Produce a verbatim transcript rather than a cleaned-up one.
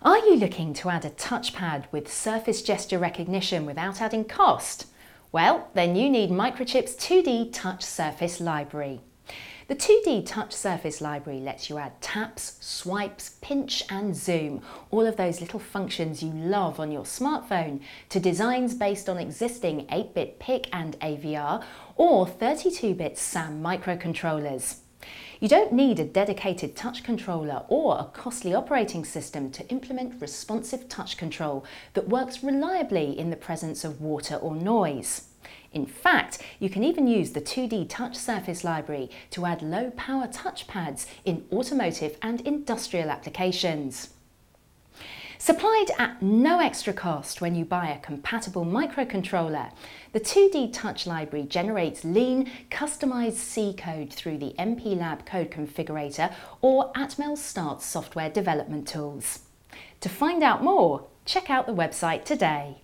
Are you looking to add a touchpad with surface gesture recognition without adding cost? Well, then you need Microchip's two D Touch Surface Library. The two D Touch Surface Library lets you add taps, swipes, pinch and zoom, all of those little functions you love on your smartphone, to designs based on existing eight bit P I C and A V R or thirty-two bit SAM microcontrollers. You don't need a dedicated touch controller or a costly operating system to implement responsive touch control that works reliably in the presence of water or noise. In fact, you can even use the two D Touch Surface Library to add low-power touchpads in automotive and industrial applications. Supplied at no extra cost when you buy a compatible microcontroller, the two D Touch Library generates lean, customized C code through the M P lab Code Configurator or Atmel Start software development tools. To find out more, check out the website today.